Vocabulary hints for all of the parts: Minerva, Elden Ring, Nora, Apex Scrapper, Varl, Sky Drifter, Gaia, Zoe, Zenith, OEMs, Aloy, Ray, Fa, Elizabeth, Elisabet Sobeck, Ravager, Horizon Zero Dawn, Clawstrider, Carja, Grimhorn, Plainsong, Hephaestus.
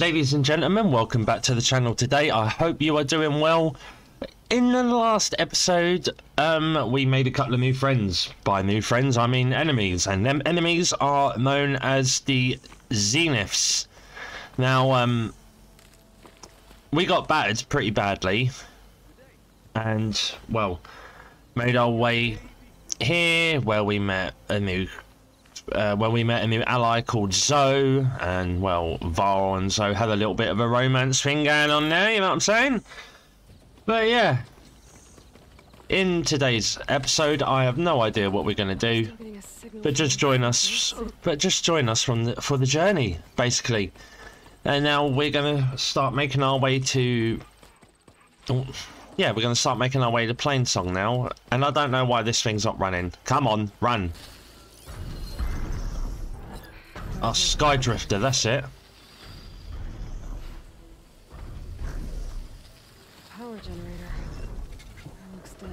Ladies and gentlemen, welcome back to the channel. Today I hope you are doing well. In the last episode we made a couple of new friends. By new friends I mean enemies, and them enemies are known as the Zeniths. Now we got battered pretty badly and, well, made our way here where we met a new ally called Zoe, and, well, Varl and Zoe had a little bit of a romance thing going on there, you know what I'm saying? But yeah, in today's episode I have no idea what we're going to do, but just join us for the journey, basically. And now we're going to start making our way to Plainsong now, and I don't know why this thing's not running. Come on, run. Oh, Sky Drifter, that's it. Power generator. That looks dead.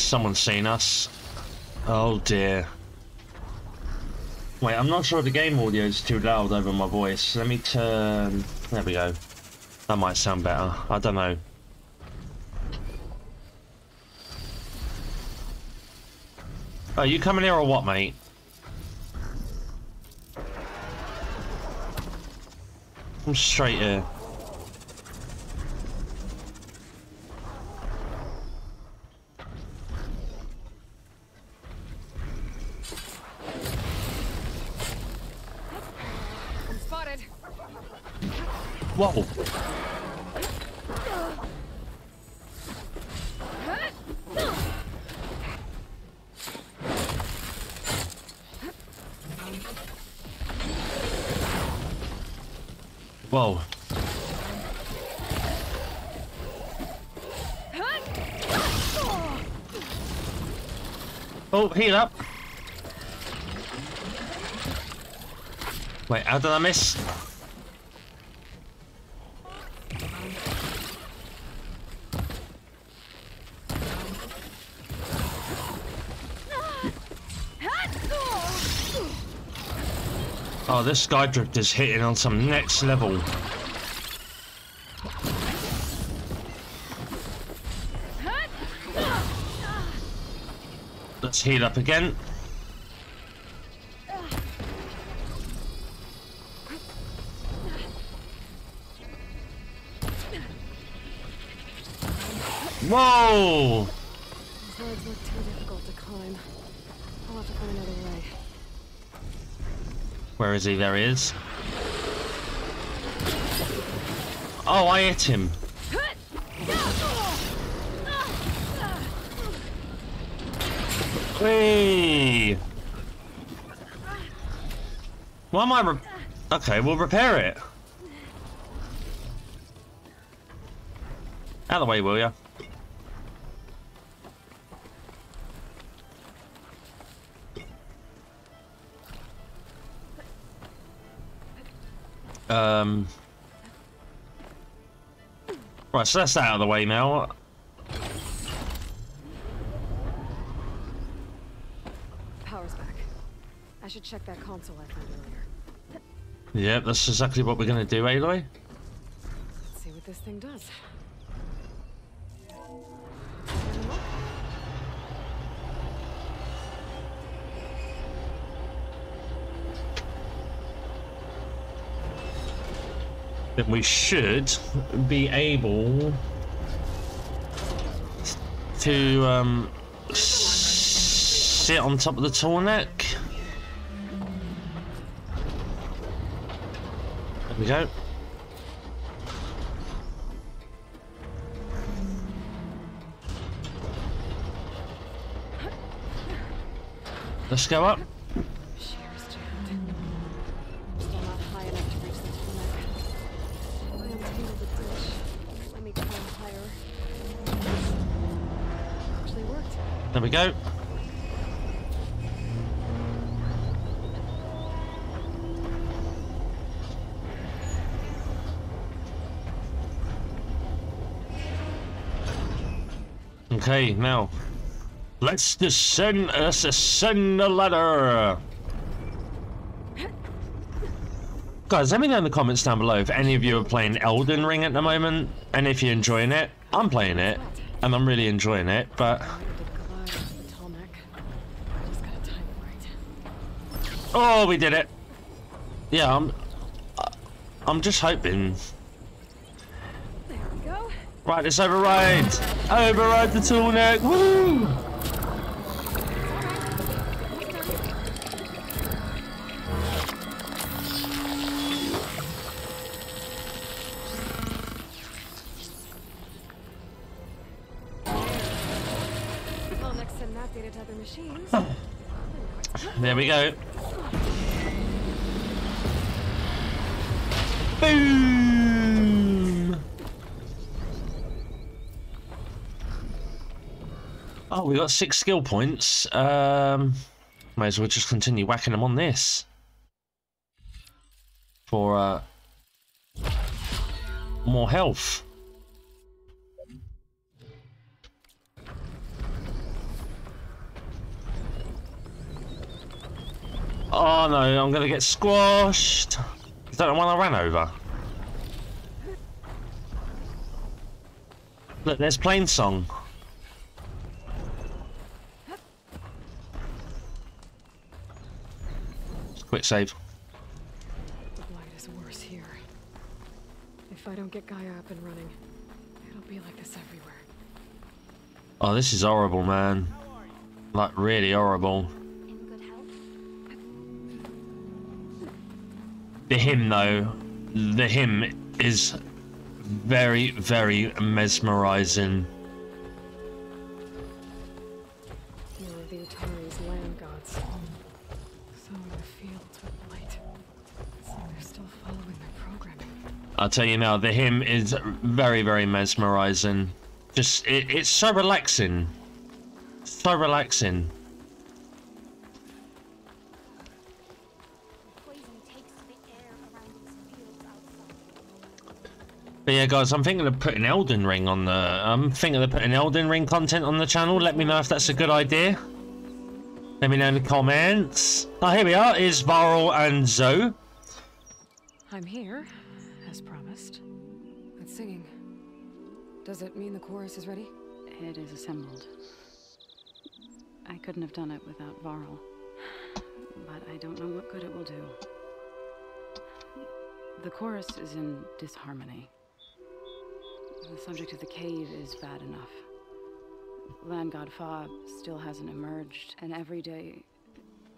Someone's seen us. Oh dear. Wait, I'm not sure if the game audio is too loud over my voice. Let me turn. There we go. That might sound better. I don't know. Oh, you coming here or what, mate? I'm straight here. I'm spotted. Whoa. Whoa. Oh, heal up. Wait, how did I miss? Oh, this Sky Drifter's hitting on some next level. Let's heal up again. Whoa! These legs look too difficult to climb. I'll have to find another way. Where is he? There he is. Oh, I hit him. Whee! Why am I... okay, we'll repair it. Out of the way, will ya? Right, so that's out of the way now. Power's back. I should check that console I found earlier. Yep, that's exactly what we're gonna do, Aloy. Let's see what this thing does. Then we should be able to sit on top of the tall neck. There we go. Let's go up. There we go. Okay, now let's ascend the ladder. Guys, let me know in the comments down below if any of you are playing Elden Ring at the moment, and if you're enjoying it. I'm playing it, and I'm really enjoying it, but... Oh, we did it! Yeah, I'm just hoping... Right, let's override! Override the tool neck! Woo! There we go. Boom! Oh, we got 6 skill points. Might as well just continue whacking them on this. For more health. Oh no, I'm going to get squashed. Is that the one I ran over? Look, there's Plainsong. Quick save. The blight is worse here. If I don't get Gaia up and running, it'll be like this everywhere. Oh, this is horrible, man. Like, really horrible. The hymn, though, the hymn is very, very mesmerizing. You are the Atari's land gods. Some of the fields with light. So they're still following their programming. I'll tell you now, the hymn is very, very mesmerizing. Just, it's so relaxing. So relaxing. But yeah, guys, I'm thinking of putting Elden Ring on the... I'm thinking of putting Elden Ring content on the channel. Let me know if that's a good idea. Let me know in the comments. Oh, here we are. It's Varl and Zoe. I'm here, as promised. And singing. Does it mean the chorus is ready? It is assembled. I couldn't have done it without Varl. But I don't know what good it will do. The chorus is in disharmony. The subject of the cave is bad enough. Land god Fa still hasn't emerged, and every day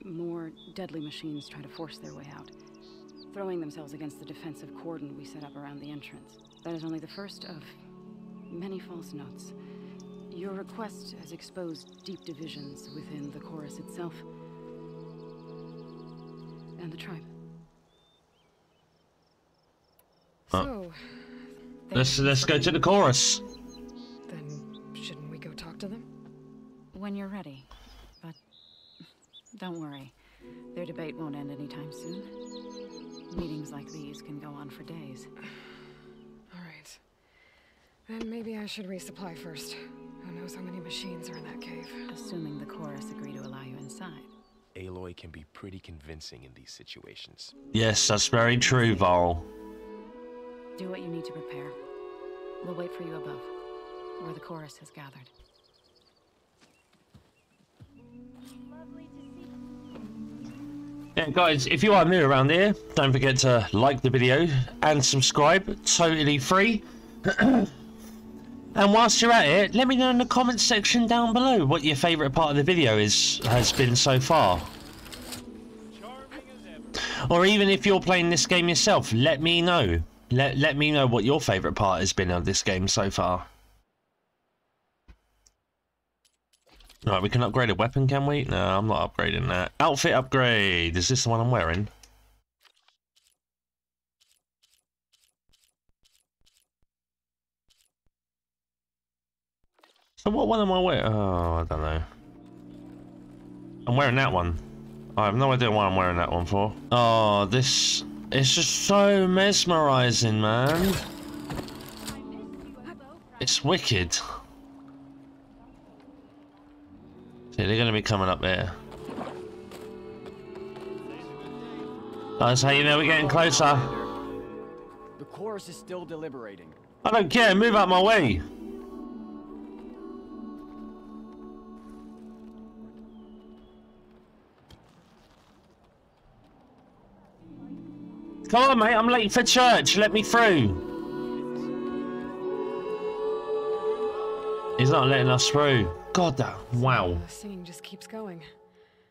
more deadly machines try to force their way out, throwing themselves against the defensive cordon we set up around the entrance. That is only the first of many false notes. Your request has exposed deep divisions within the chorus itself and the tribe. So... Let's go to the chorus. Then shouldn't we go talk to them? When you're ready. But don't worry. Their debate won't end anytime soon. Meetings like these can go on for days. Alright. Then maybe I should resupply first. Who knows how many machines are in that cave. Assuming the chorus agree to allow you inside. Aloy can be pretty convincing in these situations. Yes, that's very true, Varl. Do what you need to prepare. We'll wait for you above, where the chorus has gathered. Yeah, guys, if you are new around here, don't forget to like the video and subscribe, totally free. And whilst you're at it, let me know in the comments section down below what your favourite part of the video has been so far. Or even if you're playing this game yourself, let me know. Let me know what your favourite part has been of this game so far. Alright, we can upgrade a weapon, can we? No, I'm not upgrading that. Outfit upgrade! Is this the one I'm wearing? So what one am I wearing? Oh, I don't know. I'm wearing that one. I have no idea why I'm wearing that one for. Oh, this... It's just so mesmerizing, man. It's wicked. See, they're going to be coming up there. That's how you know we're getting closer. The chorus is still deliberating. I don't care, move out my way. Come on, mate, I'm late for church. Let me through. He's not letting us through. God, that. Wow. The singing just keeps going.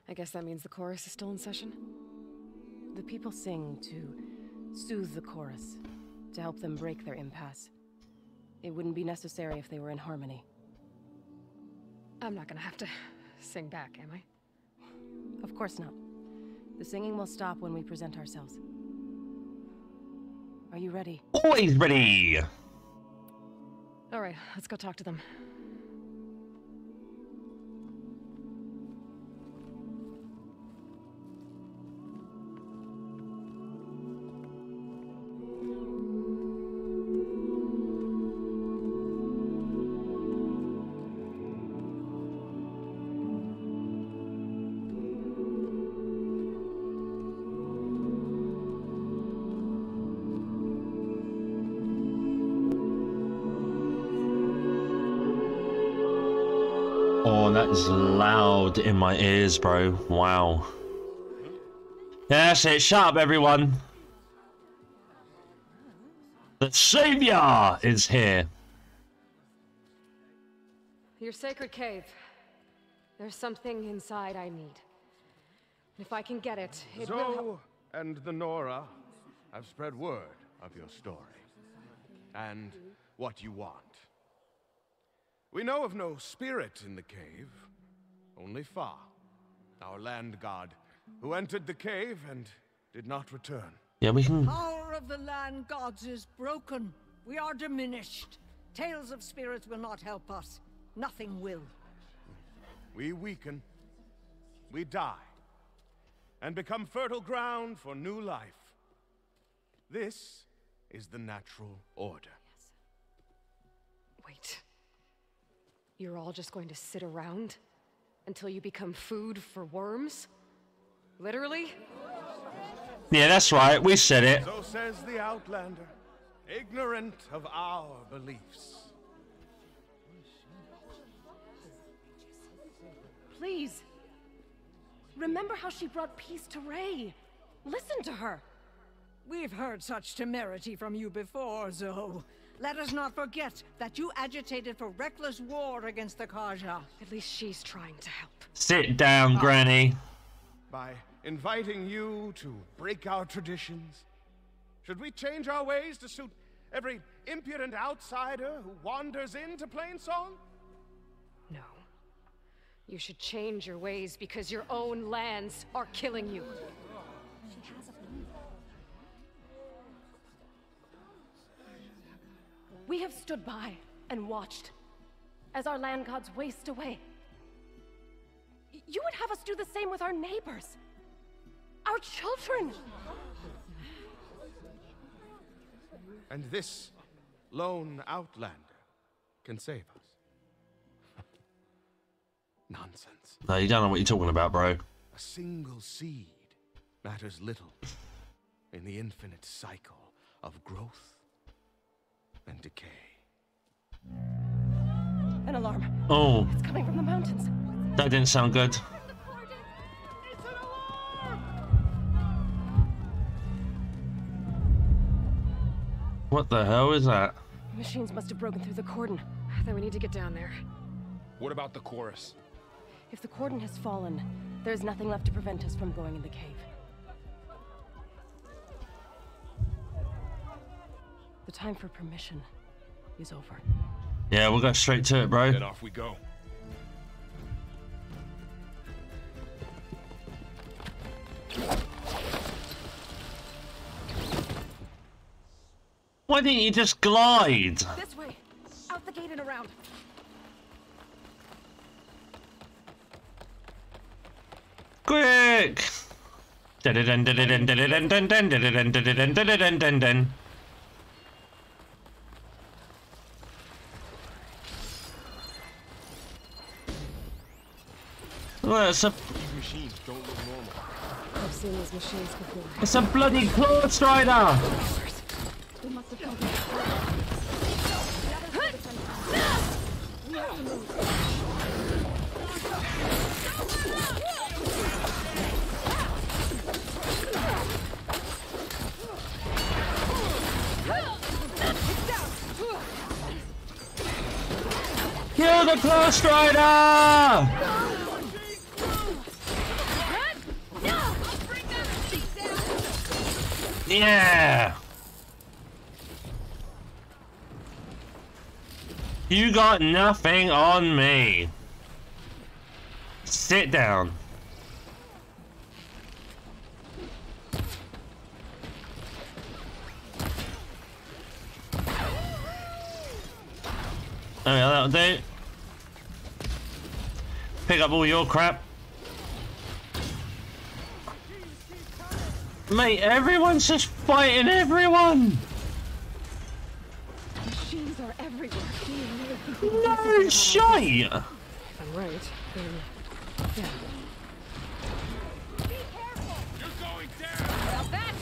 I guess that means the chorus is still in session. The people sing to soothe the chorus, to help them break their impasse. It wouldn't be necessary if they were in harmony. I'm not gonna have to sing back, am I? Of course not. The singing will stop when we present ourselves. Are you ready? Always ready! Alright, let's go talk to them. It's loud in my ears, bro. Wow. Yeah, that's it. Shut up, everyone. The Savior is here. Your sacred cave. There's something inside I need. If I can get it, it will. Zoe and the Nora have spread word of your story and what you want. We know of no spirit in the cave, only Fa, our land god, who entered the cave and did not return. Yeah, we can. The power of the land gods is broken. We are diminished. Tales of spirits will not help us. Nothing will. We weaken. We die. And become fertile ground for new life. This is the natural order. Yes. Wait. You're all just going to sit around until you become food for worms? Literally? Yeah, that's right. We said it. So says the Outlander, ignorant of our beliefs. Please, remember how she brought peace to Ray. Listen to her. We've heard such temerity from you before, Zoe. Let us not forget that you agitated for reckless war against the Carja. At least she's trying to help. Sit down, Granny. By inviting you to break our traditions, should we change our ways to suit every impudent outsider who wanders into Plainsong? No. You should change your ways because your own lands are killing you. She has a plan. We have stood by and watched as our land gods waste away. You would have us do the same with our neighbors, our children. And this lone outlander can save us. Nonsense. No, you don't know what you're talking about, bro. A single seed matters little in the infinite cycle of growth and decay. An alarm. Oh. It's coming from the mountains. That didn't sound good. It's an alarm! What the hell is that? Machines must have broken through the cordon. Then we need to get down there. What about the chorus? If the cordon has fallen, there is nothing left to prevent us from going in the cave. The time for permission is over. Yeah, we'll go straight to it, bro. Then off we go. Why didn't you just glide? This way, out the gate and around. Quick! Well, it's a machines don't look normal. seen these machines before. It's a bloody Clawstrider! We must have killed them. Kill the Clawstrider! Yeah! You got nothing on me. Sit down. Okay, that'll do. Pick up all your crap. Mate, everyone's just fighting everyone! Machines are everywhere. No shit! I'm right, then yeah. Be careful! You're going down! Now that's...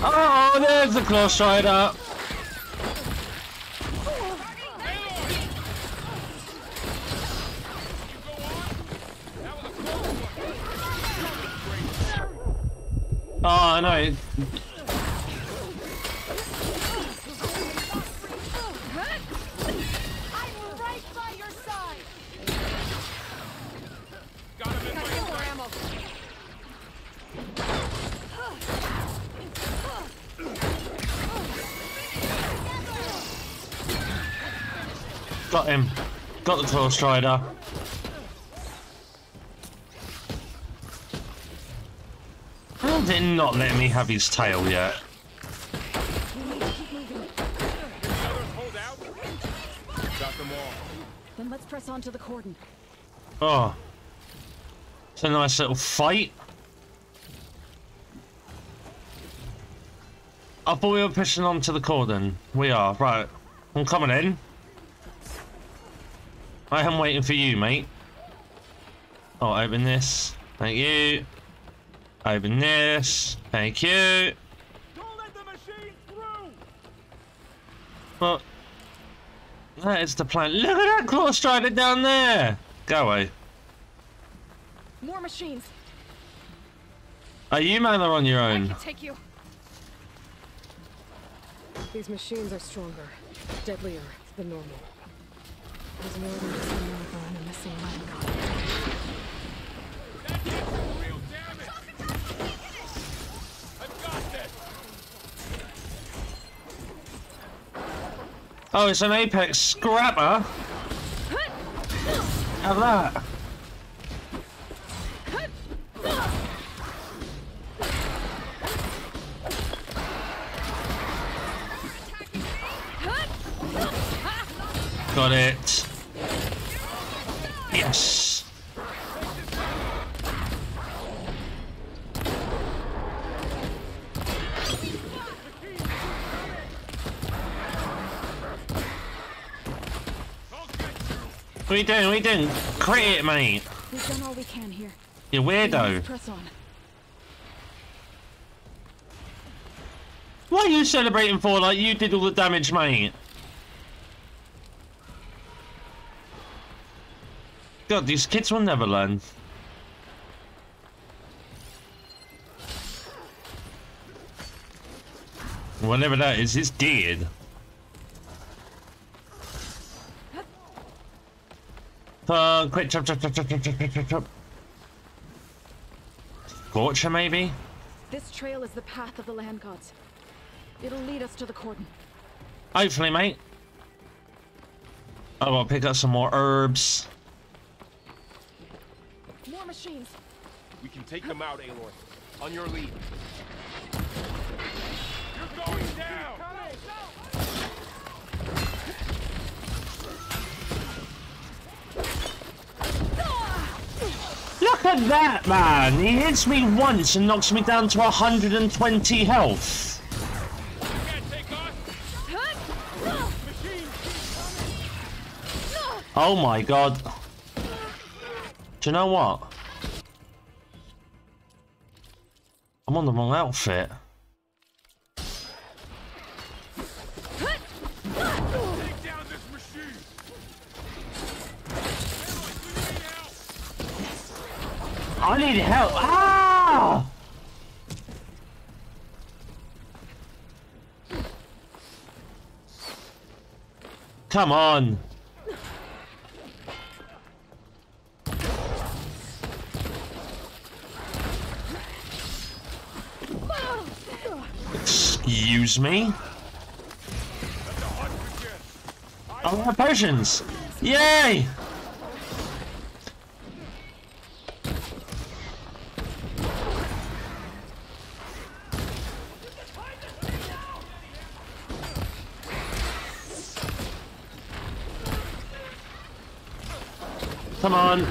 Oh, there's the Clawstrider. Oh no! I'm right by your side. Got him in my ammo. Got him. Got the Clawstrider. How did he not let me have his tail yet? Then let's press on to the cordon. Oh, it's a nice little fight. I thought we were pushing on to the cordon. We are, right. I'm coming in. I am waiting for you, mate. Oh, open this. Thank you. Open this. Thank you. Don't let the machine through. Well, that is the plan. Look at that Clawstrider down there. Go away. More machines. Are you man or on your own? I can take you. These machines are stronger, deadlier than normal. There's more than just Minerva and a missing minecart. That did some real damage! I've got this! Oh, it's an Apex Scrapper? Have that! Got it. Yes. What are you doing? What are you doing? Crit it, mate. We've done all we can here. You weirdo. Press on. What are you celebrating for? Like you did all the damage, mate. God, these kids will never learn. Whatever that is, it's dead. Quick, chop. Scorcher, maybe? This trail is the path of the land gods. It'll lead us to the cordon. Hopefully, mate. I will pick up some more herbs. More machines. We can take them out, Aloy. On your lead. You're going down. Look at that, man. He hits me once and knocks me down to 120 health. Oh my god. Do you know what? I'm on the wrong outfit. I need help. Ah! Come on. Excuse me. I want potions. Yay! Come on.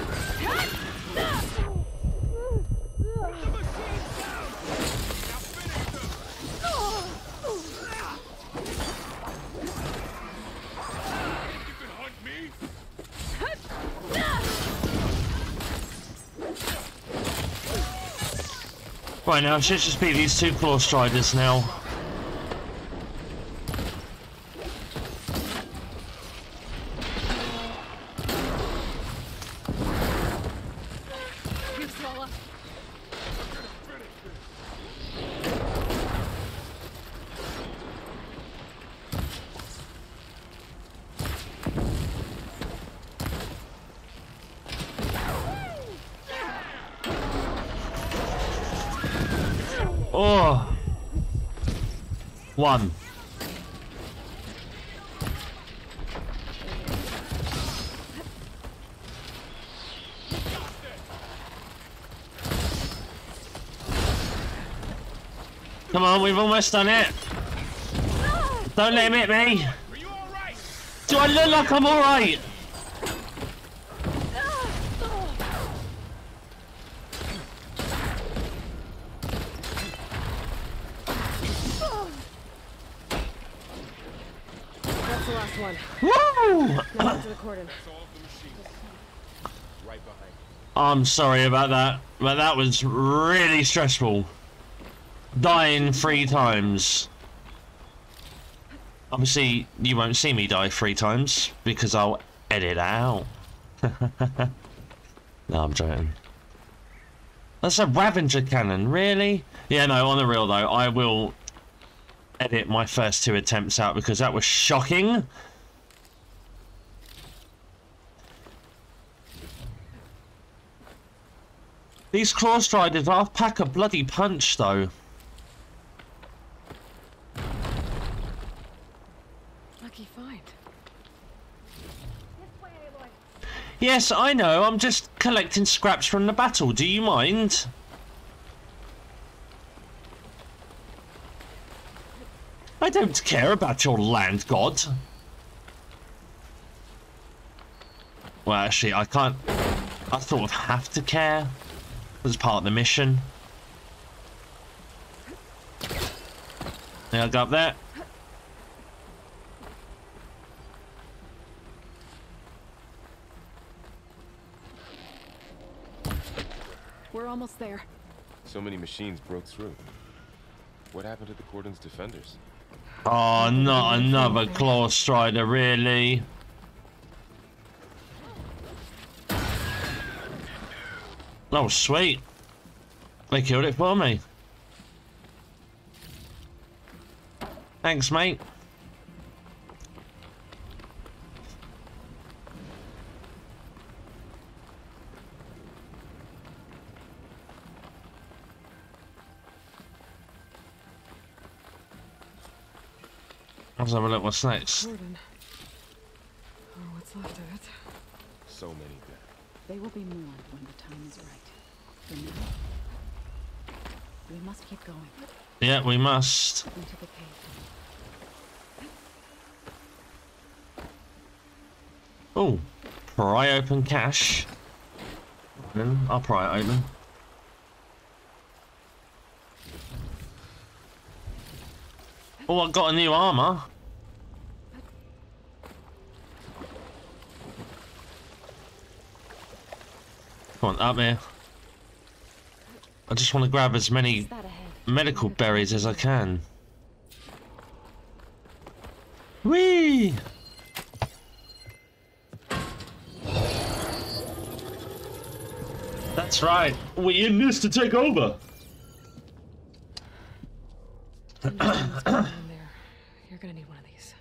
Right now, it should just be these two Clawstriders now. Oh, one. Come on, we've almost done it. Don't let him hit me. Do I look like I'm all right? I'm sorry about that, but that was really stressful. Dying 3 times. Obviously, you won't see me die 3 times because I'll edit out. No, I'm joking. That's a Ravager cannon, really? Yeah, no, on the real though, I will edit my first 2 attempts out because that was shocking. These Clawstriders are a pack a bloody punch, though. Lucky find. Yes, I know. I'm just collecting scraps from the battle. Do you mind? I don't care about your land god. Well, actually, I can't. I sort of have to care. As part of the mission. Yeah, I'll go up there. We're almost there. So many machines broke through. What happened to the cordon's defenders? Oh, not another Clawstrider, really. Oh, sweet. They killed it for me. Thanks, mate. Let's have a look what's next. Gordon. Oh, what's left of it? So many dead. They will be mourned when the time is right. For now, we must keep going. Yeah, we must. Into the cave. Oh, pry open cache. Then I'll pry it open. Oh, I got a new armor. want up here. I just want to grab as many medical berries as I can. Whee! That's right. We're in this to take over. You're gonna need one of these.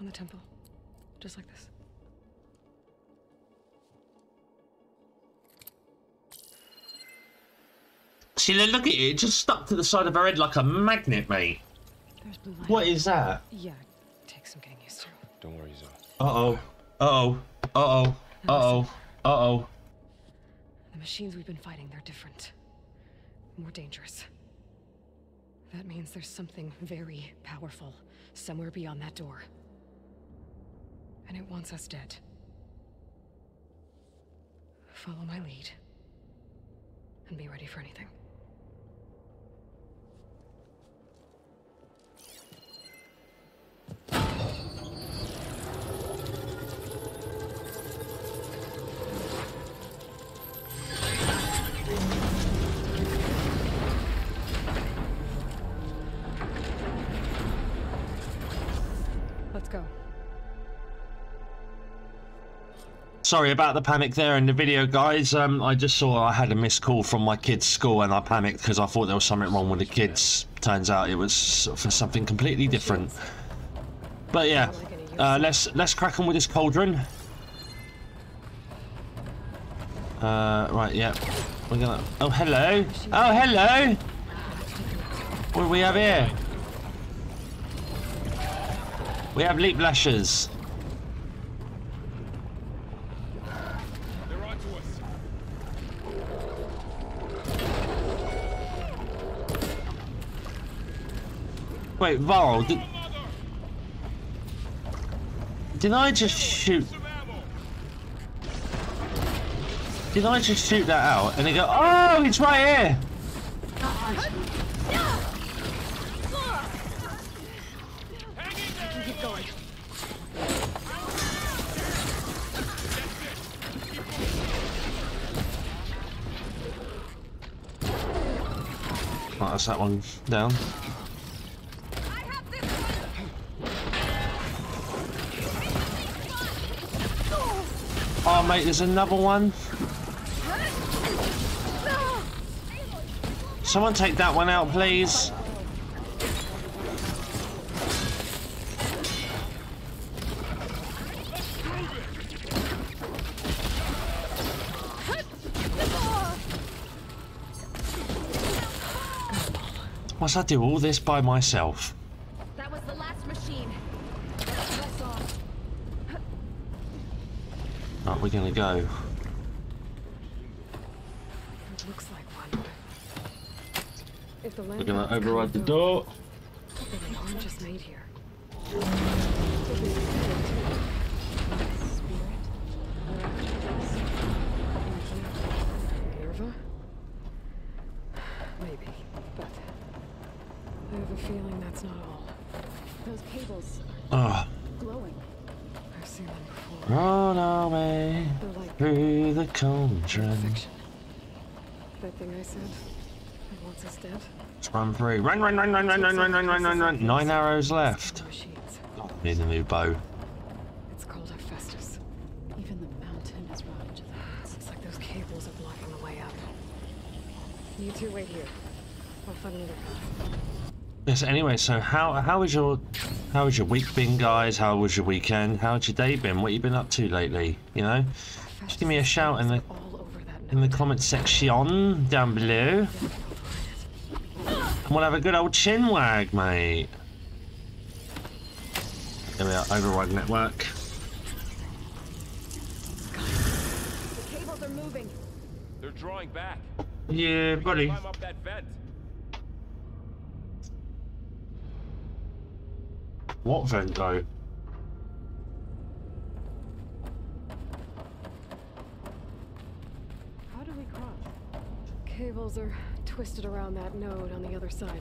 On the temple, just like this. See, look at it. It just stuck to the side of her head like a magnet, mate. Blue light. What is that? Yeah, takes some getting used to. Don't worry, Zoe. Uh-oh. Uh-oh. Uh-oh. Uh-oh. Uh-oh. The machines we've been fighting, they're different. More dangerous. That means there's something very powerful somewhere beyond that door. And it wants us dead. Follow my lead. And be ready for anything. Sorry about the panic there in the video, guys. I just saw I had a missed call from my kids' school and I panicked because I thought there was something wrong with the kids. Turns out it was for something completely different. But yeah, let's crack on with this cauldron. Right, yeah. We're gonna... Oh, hello. Oh, hello. What do we have here? We have leap lashes. Wait, Varl, did I just shoot? Did I just shoot that out? And they go, oh, it's right here! Right, that's that one down. Oh, mate, there's another one. Someone take that one out, please. Must I do all this by myself? We're gonna go. It looks like one. If the we're gonna override the door. Just made here. Maybe, but I have a feeling that's not all. Those cables are glowing. I've seen them before. Run away through the cauldron. That thing I said, it wants us dead. Let's run through. Run, run, run, run, run, run, run, run, run, run, run. 9 arrows left. Oh, need a new bow. It's called Hephaestus. Even the mountain is robbed to the heights. It's like those cables are blocking the way up. You two wait here. I'll find another path. Yes, anyway, so how was your week been, guys? How was your weekend? How's your day been? What have you been up to lately? You know? Just give me a shout in the comment section down below. And we'll have a good old chin wag, mate. There we are, override network. The cables are moving. They're drawing back. Yeah, buddy. What vent though? How do we cross? Cables are twisted around that node on the other side.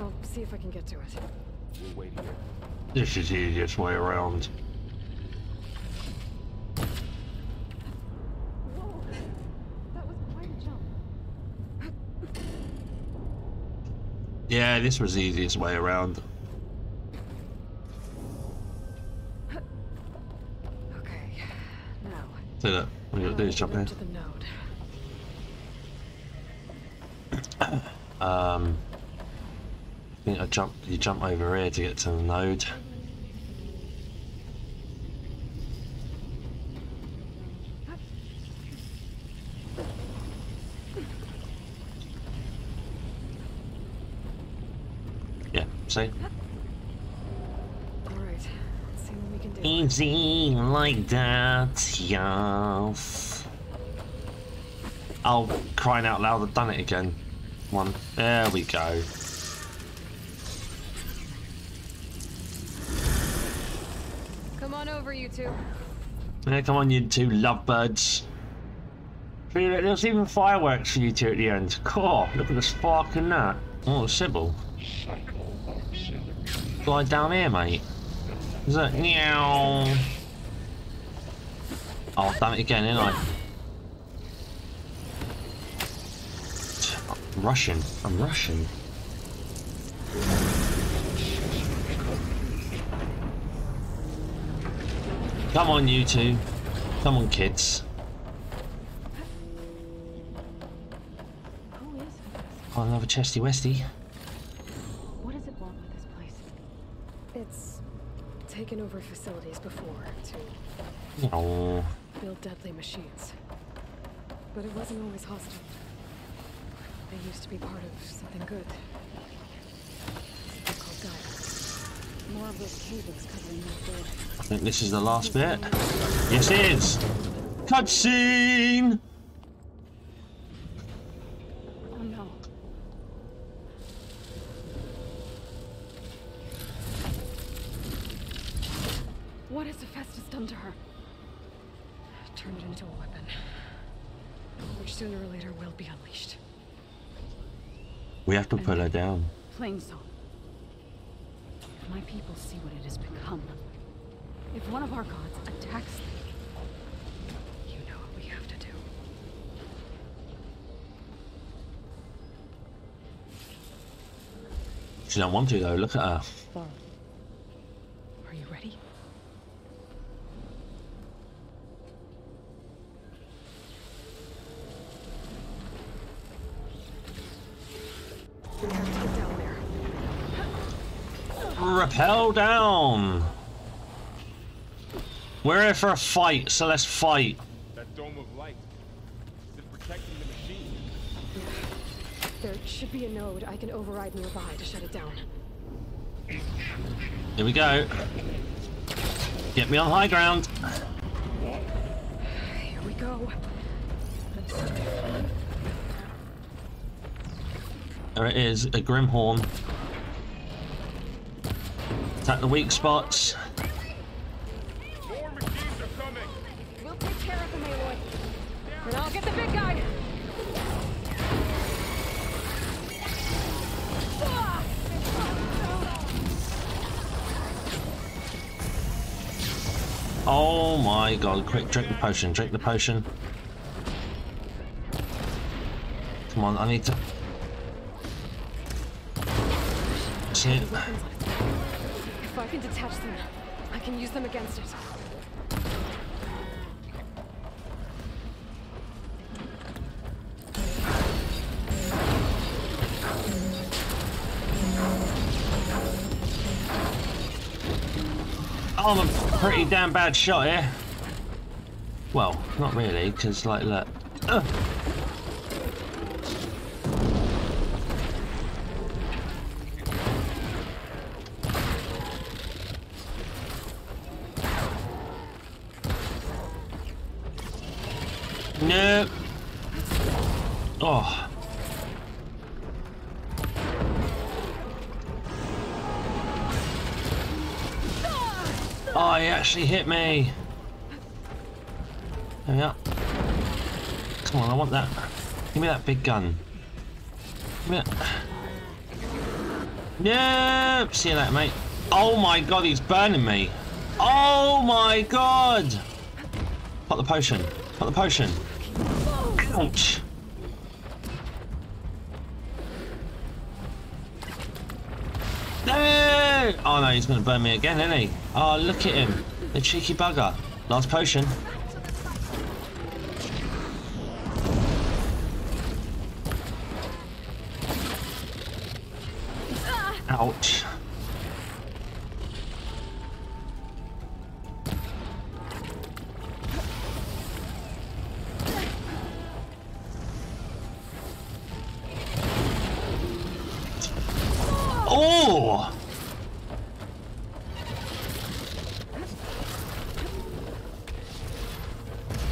I'll see if I can get to it. We'll wait here. This is the easiest way around. Whoa. That was quite a jump. Yeah, this was the easiest way around. Okay. Now. See that? What you gotta do is jump in. I think you jump over here to get to the node. Yeah, see? Alright, let's see what we can do. Easy like that, yes. Oh, crying out loud, I've done it again. One. There we go. Come on over, you two. Yeah, come on, you two lovebirds. There's even fireworks for you two at the end. Cool. Look at the spark in that. Oh, Sybil. Glide down here, mate. Is that meow? Oh, damn it again, didn't I? Rushing. I'm rushing. Come on, you two. Come on, kids. Who is oh, another chesty westy. What does it want with this place? It's taken over facilities before to build deadly machines, but it wasn't always hostile. They used to be part of something good. It's called Gaia. More of those cables covering the door. I think this is the last bit. Yes, it is! Cutscene! Oh no. What has Hephaestus done to her? Turned it into a weapon, which sooner or later will be unleashed. We have to pull her down. Plainsong. My people see what it has become. If one of our gods attacks them, you know what we have to do. She don't want to though, look at her. Varl. Are you ready? Rappel down. We're here for a fight, so let's fight. That dome of light is protecting the machine. There should be a node I can override nearby to shut it down. Here we go. Get me on high ground. Here we go. There it is, a Grimhorn. Attack the weak spots. More machines are coming. We'll take care of them, Aloy. And I'll get the big guy. Oh my god, quick, drink the potion, drink the potion. Come on, I need to... If I can detach them, I can use them against it. Oh, I'm a pretty damn bad shot here. Well, not really, because like look. No. Oh. Oh, he actually hit me. There we are. Come on, I want that. Give me that big gun. Give me that. Nope. See you later, mate. Oh my god, he's burning me. Oh my god. Pop the potion. Pop the potion. Ouch. No! Oh no, he's gonna burn me again, isn't he? Oh, look at him. The cheeky bugger. Last potion. Ouch. Oh!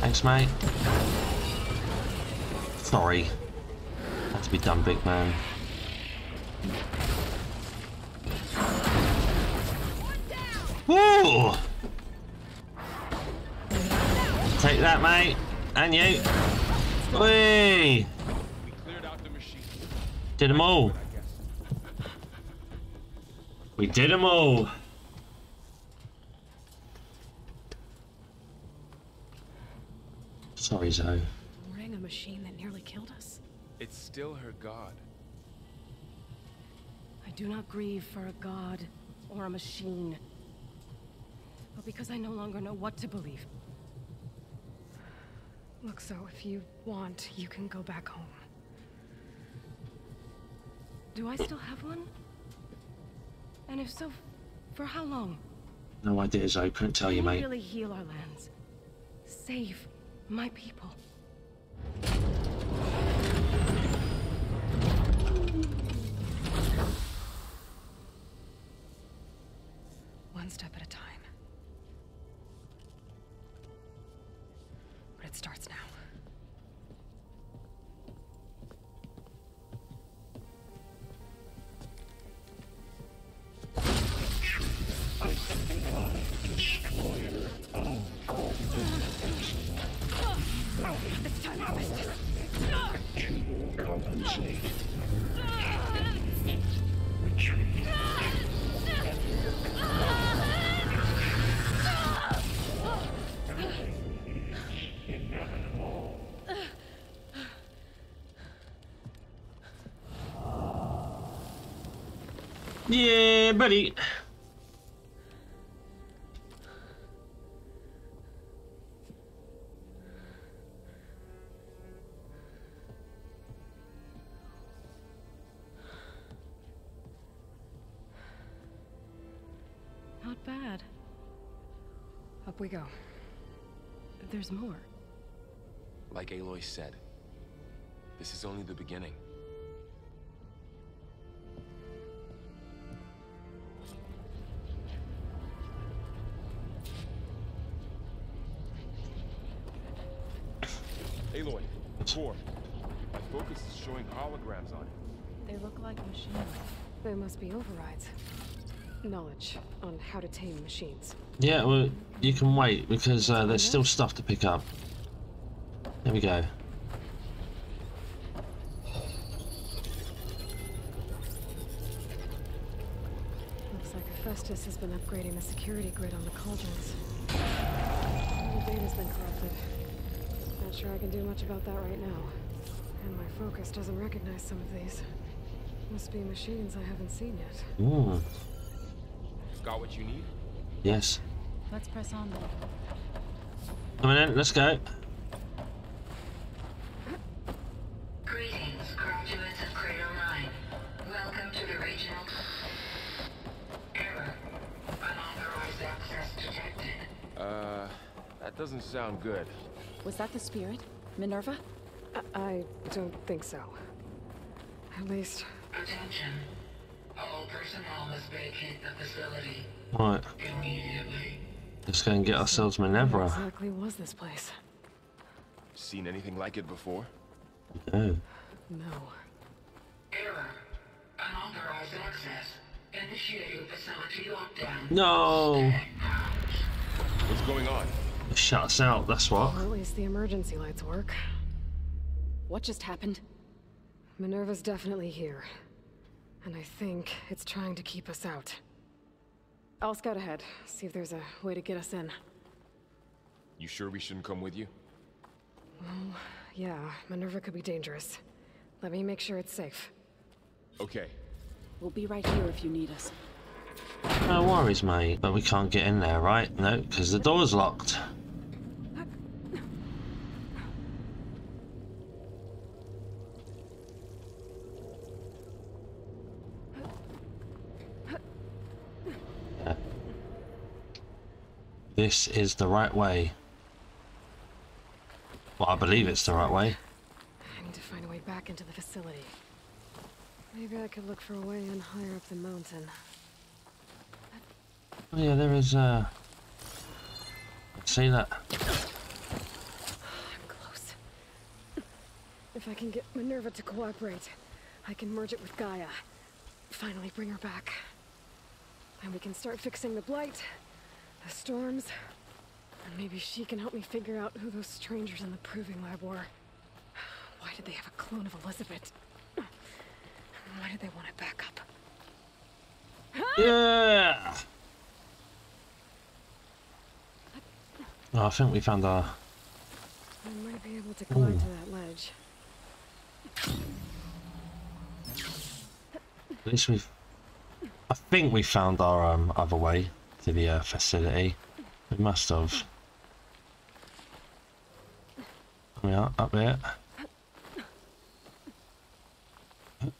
Thanks, mate. Sorry. Had to be done, big man. Woo! Take that, mate. And you. Whee! Did them all. We did them all. Sorry, Zoe. We're in a machine that nearly killed us. It's still her god. I do not grieve for a god or a machine, but because I no longer know what to believe. Look, Zoe, if you want, you can go back home. Do I still have one? And if so, for how long? No idea, Zoe. Couldn't tell you, mate. Really heal our lands. Save my people. One step at a time. But it starts now. Yeah, buddy. We go. There's more. Like Aloy said, this is only the beginning. Aloy, core. My focus is showing holograms on it. They look like machines. They must be overrides. Knowledge on how to tame machines. Yeah, well, you can wait because there's still stuff to pick up. There we go. Looks like Hephaestus has been upgrading the security grid on the cauldrons. The data's been corrupted. Not sure I can do much about that right now. And my focus doesn't recognize some of these. Must be machines I haven't seen yet. Ooh. Got what you need? Yes. Let's press on then. Come on in, let's go. Greetings, graduates of Cradle 9. Welcome to the regional. Error. Unauthorized access detected. That doesn't sound good. Was that the spirit? Minerva? I don't think so. At least. Attention. All personnel must vacate the facility. Right. Immediately. Let's go and get ourselves Minerva. What exactly was this place? Seen anything like it before? No. No. Error. Unauthorized access. Initiating facility lockdown. No. What's going on? It shuts out, that's what. Well, at least the emergency lights work. What just happened? Minerva's definitely here. And I think it's trying to keep us out. I'll scout ahead, see if there's a way to get us in. You sure we shouldn't come with you? Well, yeah, Minerva could be dangerous. Let me make sure it's safe. Okay. We'll be right here if you need us. No worries, mate, but we can't get in there, right? No, because the door's locked. Yeah. This is the right way. Well, I believe it's the right way. I need to find a way back into the facility. Maybe I could look for a way in higher up the mountain. Oh yeah, there is Let's see that. I'm close. If I can get Minerva to cooperate, I can merge it with Gaia. Finally bring her back. And we can start fixing the blight, the storms, and maybe she can help me figure out who those strangers in the proving lab were. Why did they have a clone of Elizabeth? Why did they want it back up? Yeah. Oh, I think we found our. I might be able to climb to that ledge. At least we've. I think we found our other way to the facility. We must have. We are up there. Some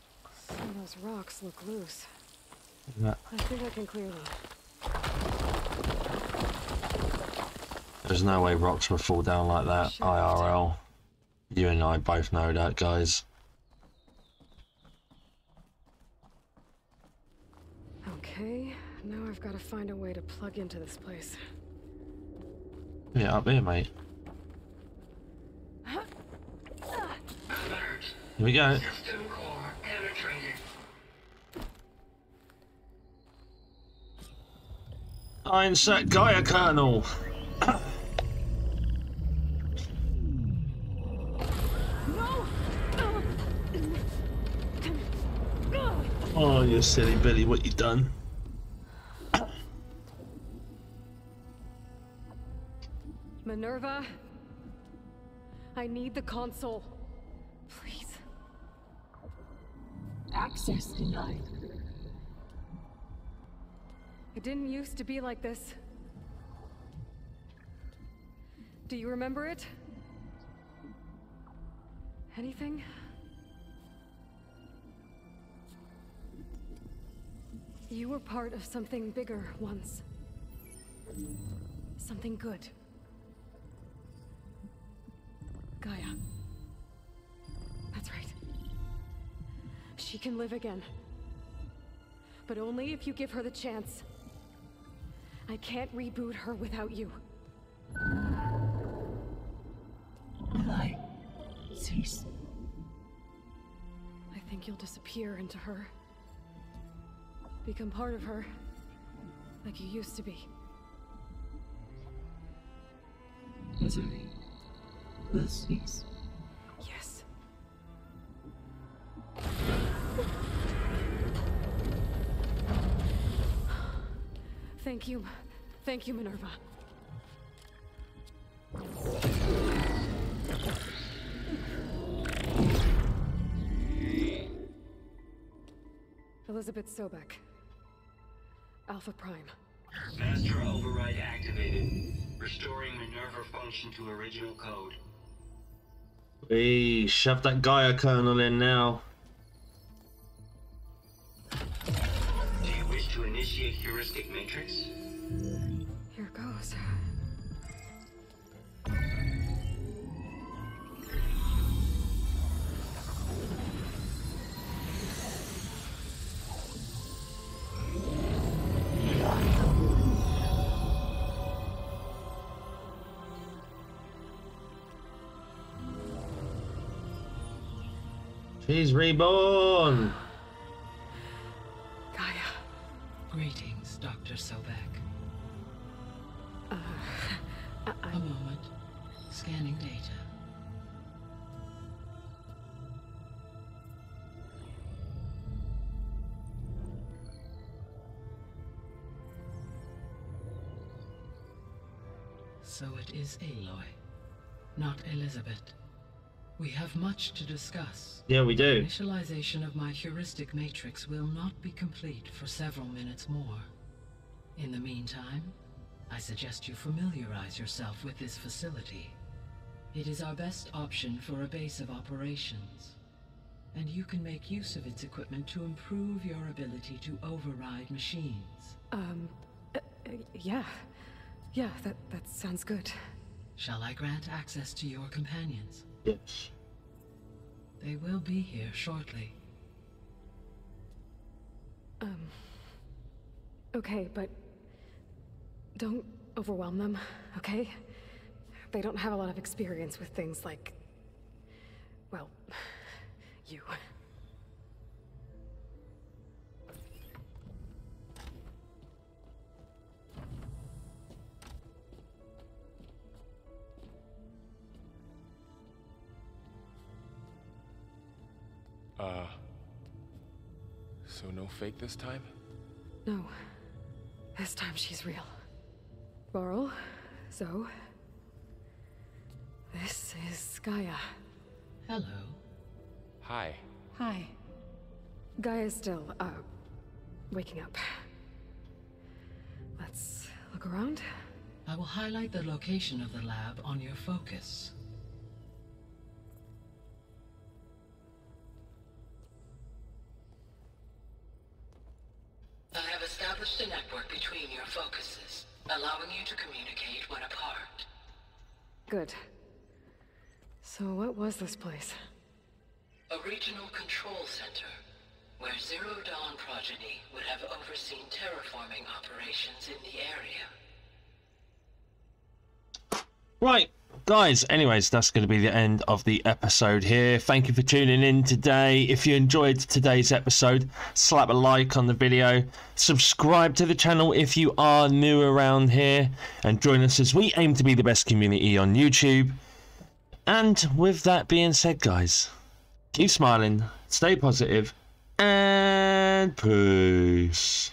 of those rocks look loose. Yeah. I think I can clear them. There's no way rocks will fall down like that, IRL. You and I both know that, guys. Okay, now I've got to find a way to plug into this place. Yeah, up here, mate. Alert. Here we go. System core penetrated. I insert Gaia kernel. Oh, you silly Billy, what you done? Minerva, I need the console. Please. Access denied. It didn't used to be like this. Do you remember it? Anything? You were part of something bigger once. Something good. Gaia. That's right. She can live again. But only if you give her the chance. I can't reboot her without you. Lie. Cease. I think you'll disappear into her. Become part of her, like you used to be. Misery. Will cease. Yes. Thank you. Thank you, Minerva. Elisabet Sobeck. Alpha Prime. Master override activated. Restoring Minerva function to original code. We shove that Gaia kernel in now. Do you wish to initiate heuristic matrix? Here goes. She's reborn! Gaia. Greetings, Dr. Sobeck. A moment. Scanning data. So it is Aloy, not Elizabeth. We have much to discuss. Yeah, we do. The initialization of my heuristic matrix will not be complete for several minutes more. In the meantime, I suggest you familiarize yourself with this facility. It is our best option for a base of operations, and you can make use of its equipment to improve your ability to override machines. Yeah, that sounds good. Shall I grant access to your companions? Yes. They will be here shortly. Okay, but don't overwhelm them, okay? They don't have a lot of experience with things like, well, you. So no fake this time? No. This time she's real. Varl, Zoe. This is Gaia. Hello. Hi. Hi. Gaia's still, waking up. Let's look around. I will highlight the location of the lab on your focus. I have established a network between your focuses, allowing you to communicate when apart. Good. So what was this place? A regional control center, where Zero Dawn progeny would have overseen terraforming operations in the area. Right. Guys, anyways, that's going to be the end of the episode here. Thank you for tuning in today. If you enjoyed today's episode, slap a like on the video, subscribe to the channel if you are new around here, and join us as we aim to be the best community on YouTube. And with that being said, guys, keep smiling, stay positive, and peace.